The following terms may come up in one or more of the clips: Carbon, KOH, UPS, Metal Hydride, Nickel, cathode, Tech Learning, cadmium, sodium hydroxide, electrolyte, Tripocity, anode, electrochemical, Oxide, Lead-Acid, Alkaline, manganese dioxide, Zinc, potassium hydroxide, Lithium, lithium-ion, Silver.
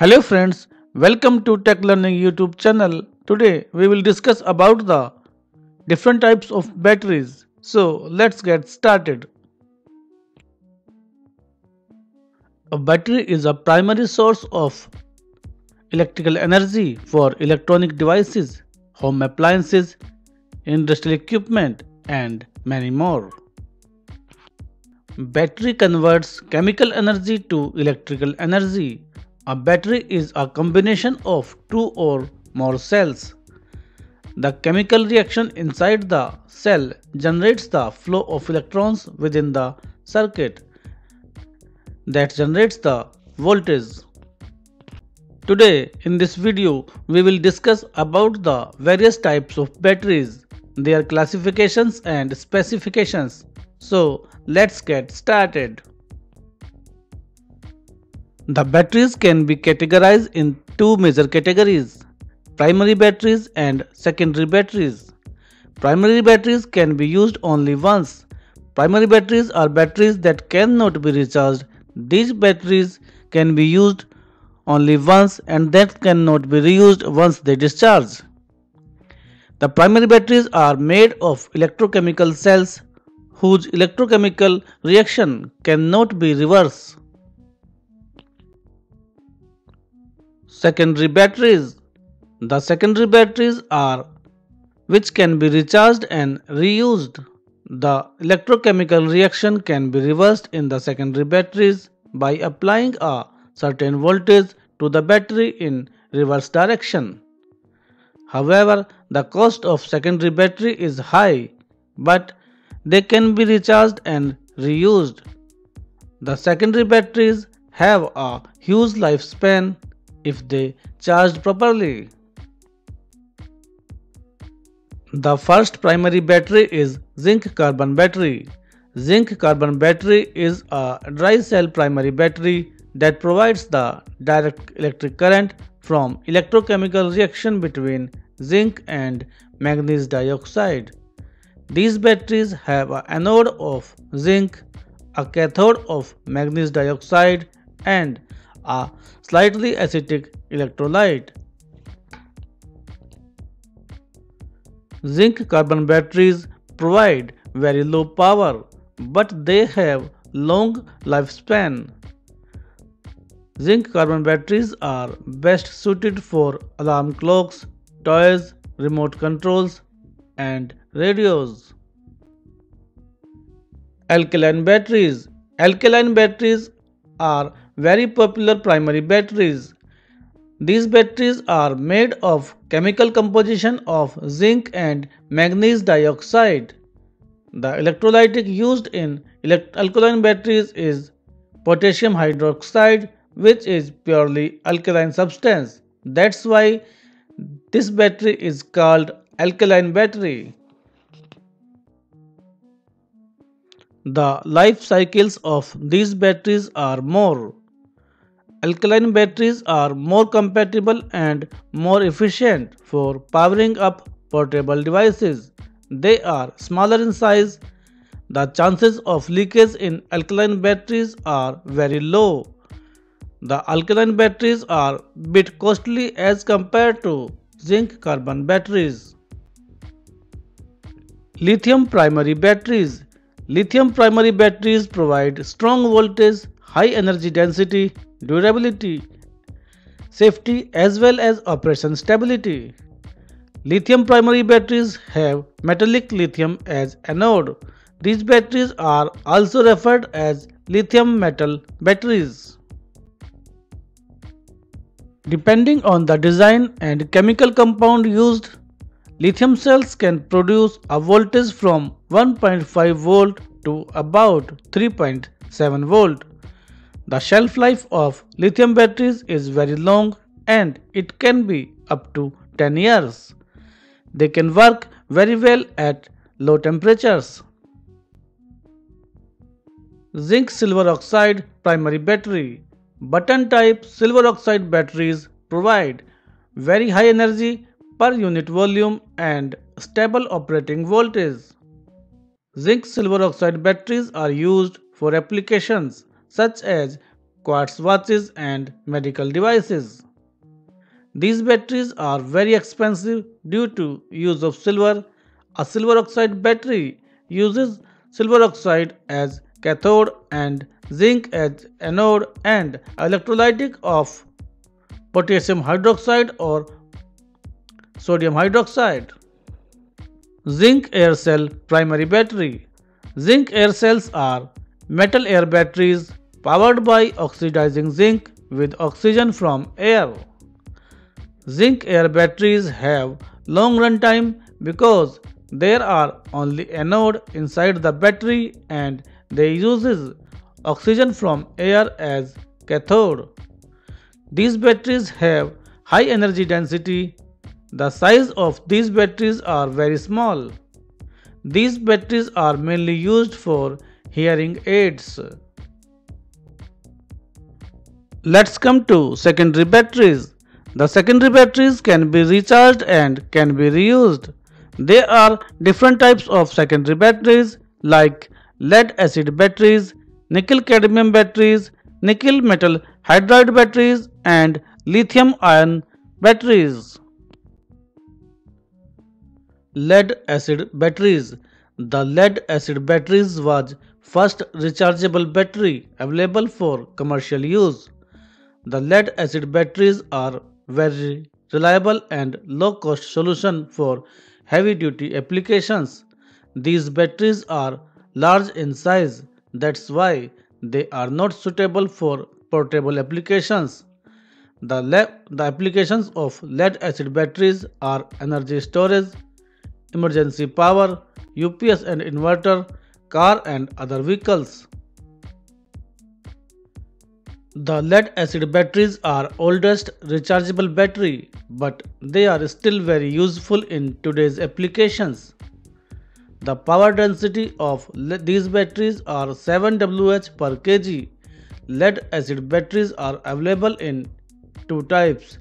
Hello friends, welcome to Tech Learning YouTube channel. Today we will discuss about the different types of batteries. So let's get started. A battery is a primary source of electrical energy for electronic devices, home appliances, industrial equipment and many more. Battery converts chemical energy to electrical energy. A battery is a combination of two or more cells. The chemical reaction inside the cell generates the flow of electrons within the circuit that generates the voltage. Today in this video we will discuss about the various types of batteries, their classifications and specifications. So let's get started. The batteries can be categorized in two major categories, primary batteries and secondary batteries. Primary batteries can be used only once. Primary batteries are batteries that cannot be recharged. These batteries can be used only once and that cannot be reused once they discharge. The primary batteries are made of electrochemical cells whose electrochemical reaction cannot be reversed. Secondary batteries. The secondary batteries are which can be recharged and reused. The electrochemical reaction can be reversed in the secondary batteries by applying a certain voltage to the battery in reverse direction. However, the cost of secondary battery is high, but they can be recharged and reused. The secondary batteries have a huge lifespan if they charged properly. The first primary battery is zinc carbon battery. Zinc carbon battery is a dry cell primary battery that provides the direct electric current from electrochemical reaction between zinc and manganese dioxide. These batteries have an anode of zinc, a cathode of manganese dioxide and a slightly acidic electrolyte. Zinc carbon batteries provide very low power, but they have long lifespan. Zinc carbon batteries are best suited for alarm clocks, toys, remote controls, and radios. Alkaline batteries. Alkaline batteries are very popular primary batteries. These batteries are made of chemical composition of zinc and manganese dioxide. The electrolyte used in alkaline batteries is potassium hydroxide, which is purely alkaline substance. That's why this battery is called alkaline battery. The life cycles of these batteries are more. Alkaline batteries are more compatible and more efficient for powering up portable devices. They are smaller in size. The chances of leakage in alkaline batteries are very low. The alkaline batteries are a bit costly as compared to zinc carbon batteries. Lithium primary batteries. Lithium primary batteries provide strong voltage, high energy density, durability, safety as well as operation stability. Lithium primary batteries have metallic lithium as anode. These batteries are also referred as lithium metal batteries. Depending on the design and chemical compound used, lithium cells can produce a voltage from 1.5 volt to about 3.7 volt. The shelf life of lithium batteries is very long and it can be up to 10 years. They can work very well at low temperatures. Zinc silver oxide primary battery. Button type silver oxide batteries provide very high energy per unit volume and stable operating voltage. Zinc silver oxide batteries are used for applications such as quartz watches and medical devices. These batteries are very expensive due to use of silver. A silver oxide battery uses silver oxide as cathode and zinc as anode and electrolytic of potassium hydroxide or sodium hydroxide. Zinc air cell primary battery. Zinc air cells are metal air batteries powered by oxidizing zinc with oxygen from air. Zinc air batteries have long runtime because there are only anode inside the battery and they uses oxygen from air as cathode. These batteries have high energy density. The size of these batteries are very small. These batteries are mainly used for hearing aids. Let's come to secondary batteries. The secondary batteries can be recharged and can be reused. There are different types of secondary batteries like lead acid batteries, nickel cadmium batteries, nickel metal hydride batteries and lithium ion batteries. Lead acid batteries. The lead acid batteries was first rechargeable battery available for commercial use. The lead acid batteries are very reliable and low cost solution for heavy duty applications. These batteries are large in size, that's why they are not suitable for portable applications. The applications of lead acid batteries are energy storage, emergency power, UPS and inverter, car and other vehicles. The lead acid batteries are oldest rechargeable battery, but they are still very useful in today's applications. The power density of these batteries are 7 Wh per kg. Lead acid batteries are available in two types: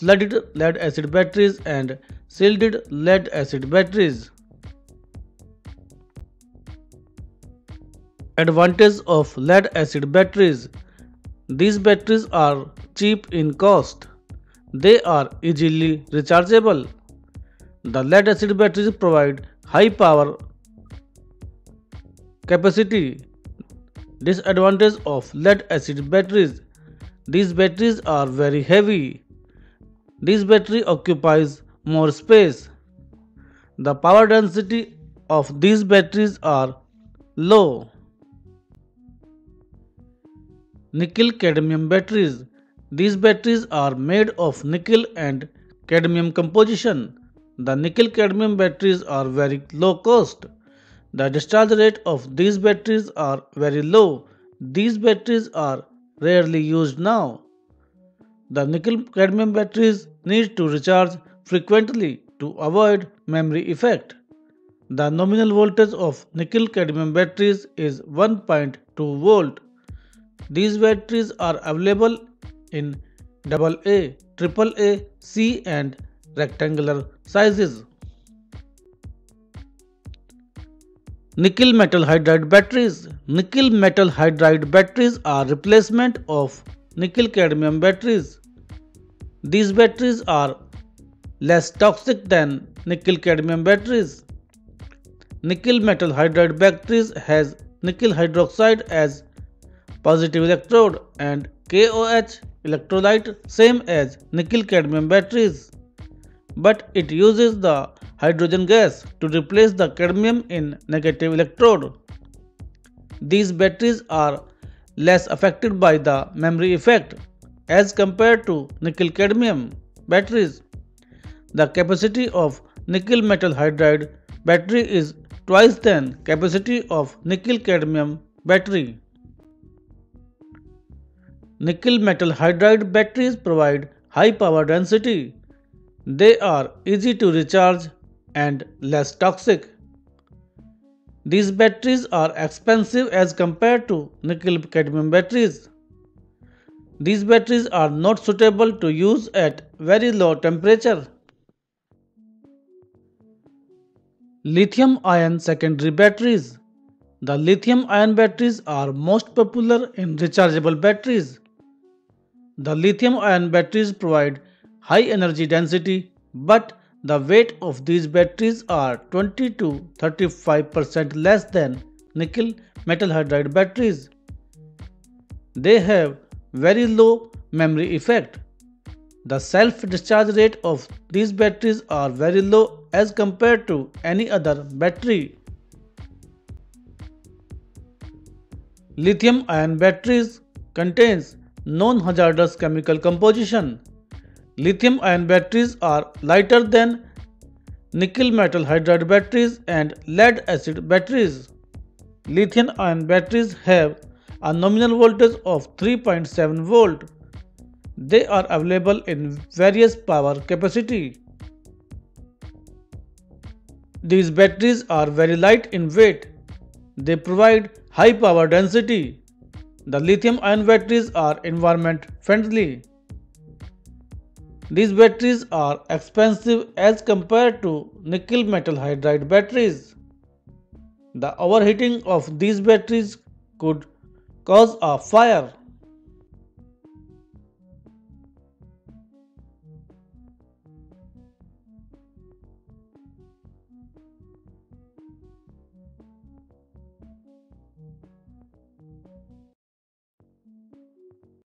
flooded lead acid batteries and shielded lead acid batteries. Advantage of lead acid batteries. These batteries are cheap in cost. They are easily rechargeable. The lead acid batteries provide high power capacity. Disadvantage of lead acid batteries. These batteries are very heavy. This battery occupies more space. The power density of these batteries are low. Nickel cadmium batteries. These batteries are made of nickel and cadmium composition. The nickel cadmium batteries are very low cost. The discharge rate of these batteries are very low. These batteries are rarely used now. The nickel cadmium batteries need to recharge frequently to avoid memory effect. The nominal voltage of nickel cadmium batteries is 1.2 volt. These batteries are available in AA, AAA, C and rectangular sizes. Nickel metal hydride batteries. Nickel metal hydride batteries are replacement of nickel cadmium batteries. These batteries are less toxic than nickel cadmium batteries. Nickel metal hydride batteries has nickel hydroxide as positive electrode and KOH electrolyte same as nickel cadmium batteries, but it uses the hydrogen gas to replace the cadmium in negative electrode. These batteries are less affected by the memory effect as compared to nickel cadmium batteries. The capacity of nickel metal hydride battery is twice than capacity of nickel cadmium battery. Nickel metal hydride batteries provide high power density. They are easy to recharge and less toxic. These batteries are expensive as compared to nickel cadmium batteries. These batteries are not suitable to use at very low temperature. Lithium ion secondary batteries. The lithium-ion batteries are most popular in rechargeable batteries. The lithium-ion batteries provide high energy density, but the weight of these batteries are 20 to 35% less than nickel metal hydride batteries. They have very low memory effect. The self-discharge rate of these batteries are very low as compared to any other battery. Lithium-ion batteries contains non-hazardous chemical composition. Lithium-ion batteries are lighter than nickel metal hydride batteries and lead-acid batteries. Lithium-ion batteries have a nominal voltage of 3.7 volt. They are available in various power capacity. These batteries are very light in weight. They provide high power density. The lithium-ion batteries are environment friendly. These batteries are expensive as compared to nickel metal hydride batteries. The overheating of these batteries could cause a fire.